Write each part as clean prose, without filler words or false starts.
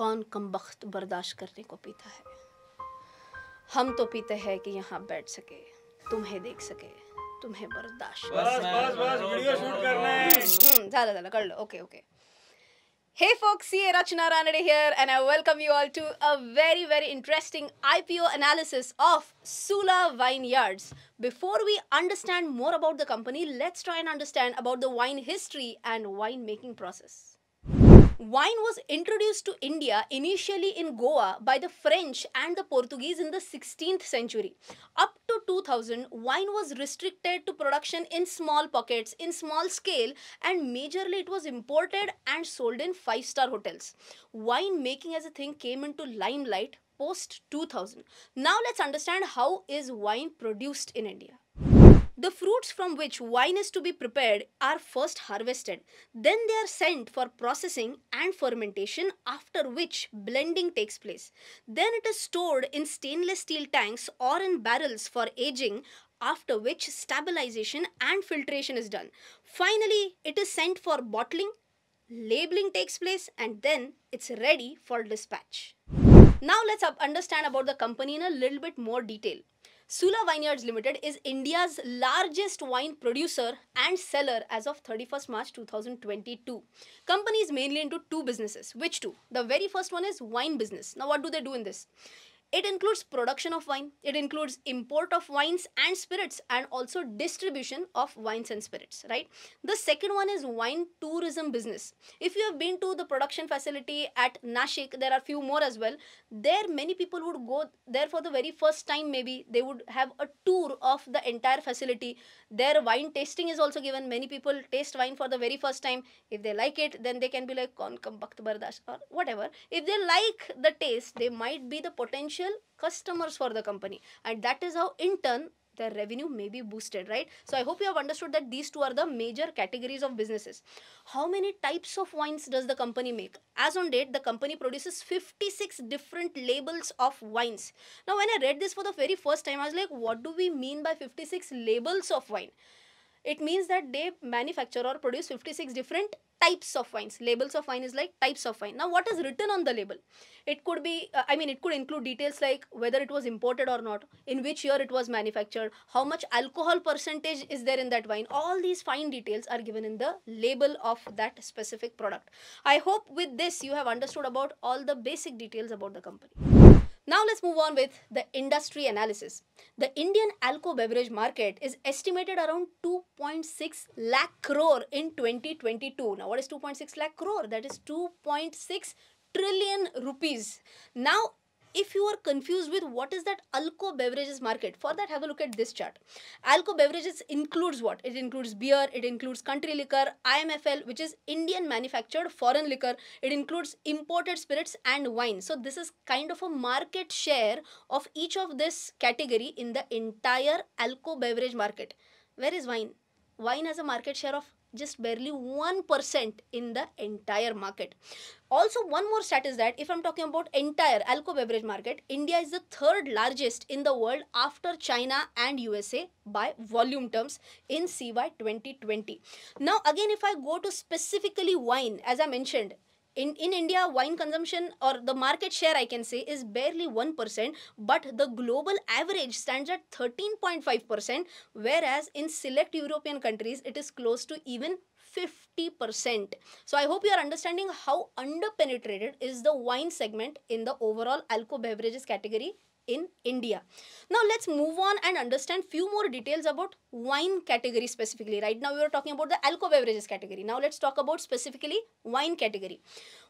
कौन कमबख्त बर्दाश्त करने को पीता है। हम तो पीते हैं कि यहाँ बैठ सके, तुम्हें देख सके, तुम्हें बर्दाश्त। बस वीडियो शूट करना है। ज़्यादा कर लो। Okay. Hey folks, here Rachana Ranade here, and I welcome you all to a very, very interesting IPO analysis of Sula Vineyards. Before we understand more about the company, let's try and understand about the wine history and winemaking process. Wine was introduced to India initially in Goa by the French and the Portuguese in the 16th century. Up to 2000, wine was restricted to production in small pockets, in small scale, and majorly it was imported and sold in five-star hotels. Wine making as a thing came into limelight post 2000. Now let's understand how is wine produced in India. The fruits from which wine is to be prepared are first harvested. Then they are sent for processing and fermentation, after which blending takes place. Then it is stored in stainless steel tanks or in barrels for aging, after which stabilization and filtration is done. Finally, it is sent for bottling, labeling takes place, and then it's ready for dispatch. Now let's understand about the company in a little bit more detail. Sula Vineyards Limited is India's largest wine producer and seller as of 31st March 2022. Company is mainly into two businesses. Which two? The very first one is wine business. Now what do they do in this? It includes production of wine, it includes import of wines and spirits, and also distribution of wines and spirits, right? The second one is wine tourism business. If you have been to the production facility at Nashik, there are few more as well. There many people would go there for the very first time maybe. They would have a tour of the entire facility. Their wine tasting is also given. Many people taste wine for the very first time. If they like it, then they can be like, Kaun kam bakht bardash, or whatever. If they like the taste, they might be the potential customers for the company, and that is how in turn their revenue may be boosted, right? So I hope you have understood that these two are the major categories of businesses. How many types of wines does the company make? As on date, the company produces 56 different labels of wines. Now when I read this for the very first time, I was like, what do we mean by 56 labels of wine? It means that they manufacture or produce 56 different types of wines. Labels of wine is like types of wine. Now what is written on the label? It could be, it could include details like whether it was imported or not, in which year it was manufactured, how much alcohol percentage is there in that wine. All these fine details are given in the label of that specific product. I hope with this you have understood about all the basic details about the company. Now let's move on with the industry analysis. The Indian alcohol beverage market is estimated around 2.6 lakh crore in 2022. Now what is 2.6 lakh crore? That is 2.6 trillion rupees. Now if you are confused with what is that alcohol beverages market, for that have a look at this chart. Alcohol beverages includes what? It includes beer, it includes country liquor, IMFL, which is Indian manufactured foreign liquor, it includes imported spirits and wine. So this is kind of a market share of each of this category in the entire alcohol beverage market. Where is wine? Wine has a market share of just barely 1% in the entire market. Also, one more stat is that if I'm talking about entire alcohol beverage market, India is the third largest in the world after China and USA by volume terms in CY 2020. Now again, if I go to specifically wine, as I mentioned, in India, wine consumption or the market share I can say is barely 1%, but the global average stands at 13.5%, whereas in select European countries, it is close to even 50%. So I hope you are understanding how underpenetrated is the wine segment in the overall alcohol beverages category in India. Now let's move on and understand few more details about wine category specifically. Right now we are talking about the alcohol beverages category. Now let's talk about specifically wine category.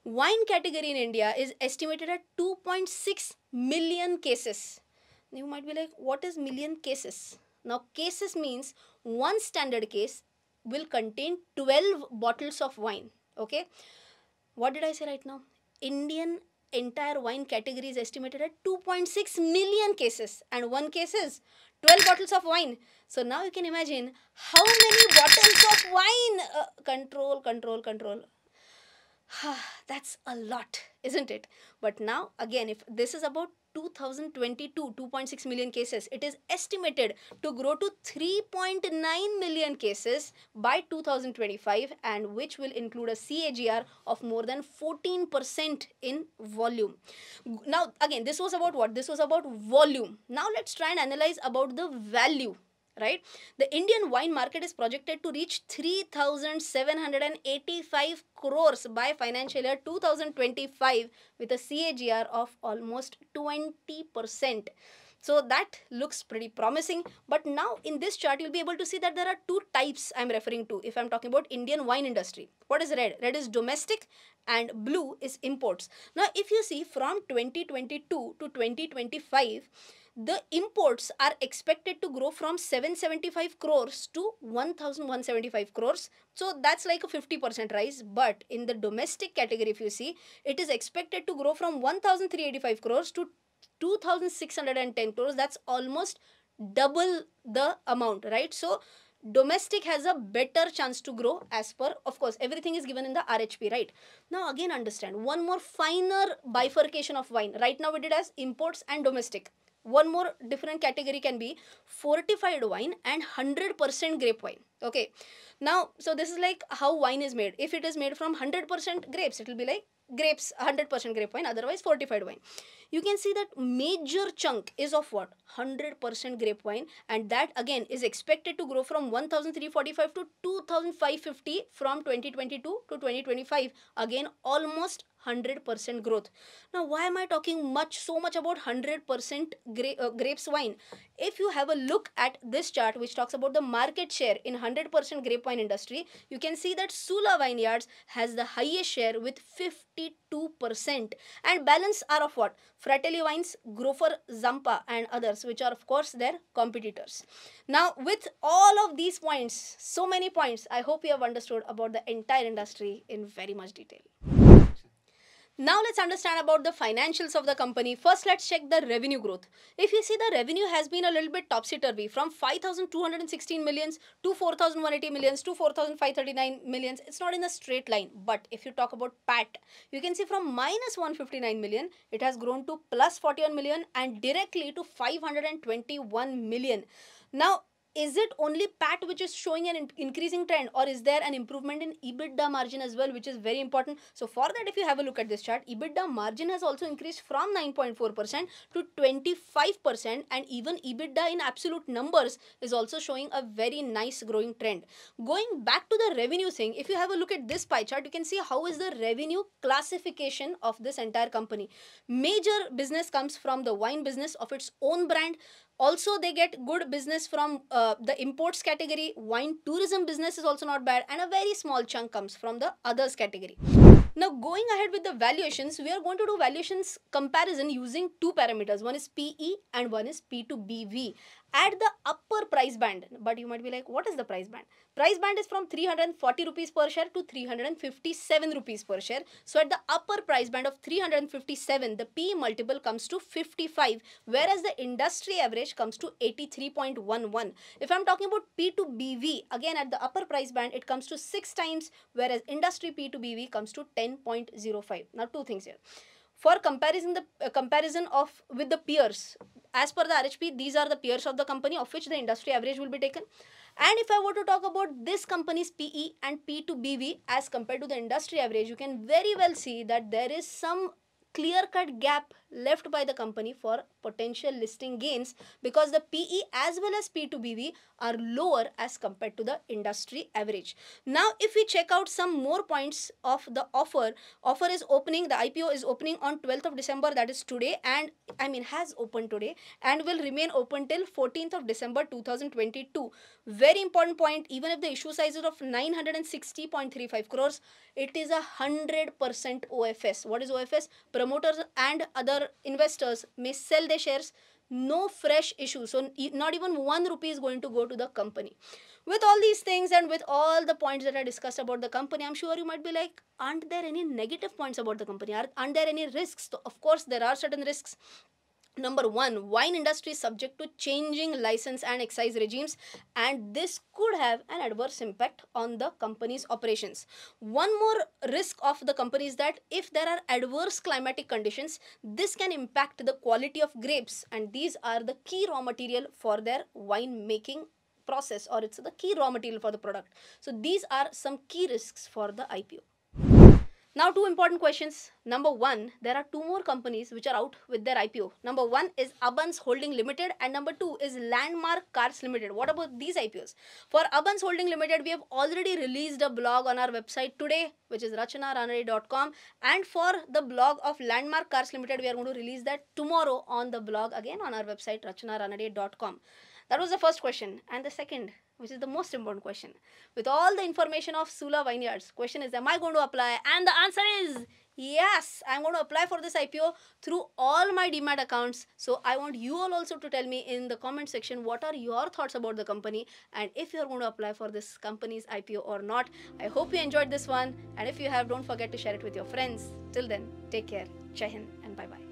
Wine category in India is estimated at 2.6 million cases. You might be like, what is million cases? Now cases means one standard case will contain 12 bottles of wine. Okay. What did I say right now? Indian entire wine category is estimated at 2.6 million cases, and one case is 12 bottles of wine. So now you can imagine how many bottles of wine. That's a lot. isn't it? But now again, if this is about 2022, 2.6 million cases, it is estimated to grow to 3.9 million cases by 2025, and which will include a CAGR of more than 14% in volume. Now again, this was about what? This was about volume. Now let's try and analyze about the value. Right, the Indian wine market is projected to reach 3,785 crores by financial year 2025 with a CAGR of almost 20%. So that looks pretty promising. But now in this chart, you'll be able to see that there are two types I'm referring to if I'm talking about Indian wine industry. What is red? Red is domestic and blue is imports. Now, if you see from 2022 to 2025, the imports are expected to grow from 775 crores to 1,175 crores. So that's like a 50% rise. But in the domestic category, if you see, it is expected to grow from 1,385 crores to 2,610 crores. That's almost double the amount, right? So domestic has a better chance to grow as per, of course, everything is given in the RHP, right? Now again, understand one more finer bifurcation of wine. Right now we did as imports and domestic. One more different category can be fortified wine and 100% grape wine. Okay, now so this is like how wine is made. If it is made from 100% grapes, it will be like grapes 100% grape wine, otherwise fortified wine. You can see that major chunk is of what? 100% grape wine, and that again is expected to grow from 1,345 to 2,550 from 2022 to 2025. Again, almost 100% growth. Now, why am I talking so much about 100% grapes wine? If you have a look at this chart, which talks about the market share in 100% grape wine industry, you can see that Sula Vineyards has the highest share with 52%, and balance are of what? Fratelli wines, Grofer, Zampa and others, which are of course their competitors. Now, with all of these points, so many points, I hope you have understood about the entire industry in very much detail. Now let's understand about the financials of the company. First, let's check the revenue growth. If you see, the revenue has been a little bit topsy-turvy from 5,216 millions to 4,180 millions to 4,539 millions. It's not in a straight line. But if you talk about PAT, you can see from minus 159 million, it has grown to plus 41 million and directly to 521 million. Now, is it only PAT which is showing an increasing trend, or is there an improvement in EBITDA margin as well, which is very important? So for that, if you have a look at this chart, EBITDA margin has also increased from 9.4% to 25%, and even EBITDA in absolute numbers is also showing a very nice growing trend. Going back to the revenue thing, if you have a look at this pie chart, you can see how is the revenue classification of this entire company. Major business comes from the wine business of its own brand. Also, they get good business from the imports category. Wine tourism business is also not bad, and a very small chunk comes from the others category. Now, going ahead with the valuations, we are going to do valuations comparison using two parameters. One is PE and one is P to BV. At the upper price band, but you might be like, what is the price band? Price band is from 340 rupees per share to 357 rupees per share. So at the upper price band of 357, the PE multiple comes to 55, whereas the industry average comes to 83.11. If I'm talking about P to BV, again at the upper price band, it comes to 6 times, whereas industry P to BV comes to 10.05. Now, two things here. For comparison, the comparison with the peers, as per the RHP, these are the peers of the company, of which the industry average will be taken. And if I were to talk about this company's PE and P to BV as compared to the industry average, you can very well see that there is some clear-cut gap left by the company for potential listing gains, because the PE as well as P to BV are lower as compared to the industry average. Now, if we check out some more points of the offer is opening, the IPO is opening on 12th of December, that is today, and I mean has opened today and will remain open till 14th of December 2022. Very important point, even if the issue size is of 960.35 crores, it is 100% OFS. What is OFS? Promoters and other investors may sell their shares, no fresh issue. So not even 1 rupee is going to go to the company. With all these things and with all the points that I discussed about the company, I'm sure you might be like, aren't there any negative points about the company? Aren't there any risks? So of course there are certain risks. Number one, wine industry is subject to changing license and excise regimes, and this could have an adverse impact on the company's operations. One more risk of the company is that if there are adverse climatic conditions, this can impact the quality of grapes, and these are the key raw material for their wine making process, or it's the key raw material for the product. So these are some key risks for the IPO. Now, two important questions. Number one, there are two more companies which are out with their IPO. Number one is Abans Holding Limited and number two is Landmark Cars Limited. What about these IPOs? For Abans Holding Limited, we have already released a blog on our website today, which is RachanaRanade.com, and for the blog of Landmark Cars Limited, we are going to release that tomorrow on the blog again on our website RachanaRanade.com. That was the first question. And the second, which is the most important question, with all the information of Sula Vineyards, question is, am I going to apply? And the answer is yes, I'm going to apply for this IPO through all my DMAT accounts. So I want you all also to tell me in the comment section, what are your thoughts about the company and if you're going to apply for this company's IPO or not. I hope you enjoyed this one, and if you have, don't forget to share it with your friends. Till then, take care. Jai Hind and bye-bye.